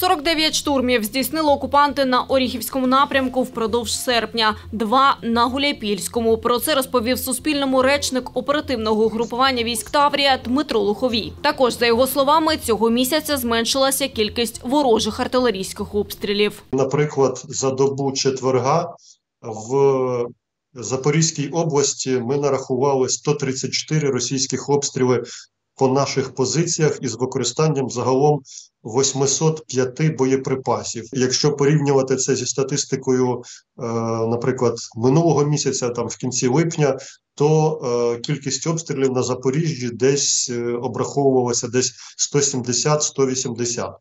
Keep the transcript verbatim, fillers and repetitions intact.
сорок дев'ять штурмів здійснили окупанти на Оріхівському напрямку впродовж серпня, два – на Гуляйпільському. Про це розповів Суспільному речник оперативного угрупування військ «Таврія» Дмитро Лиховій. Також, за його словами, цього місяця зменшилася кількість ворожих артилерійських обстрілів. Наприклад, за добу четверга в Запорізькій області ми нарахували сто тридцять чотири російських обстріли по наших позиціях із використанням загалом восьмисот п'яти боєприпасів. Якщо порівнювати це зі статистикою, наприклад, минулого місяця, там в кінці липня, то кількість обстрілів на Запоріжжі десь обраховувалася десь сто сімдесят - сто вісімдесят.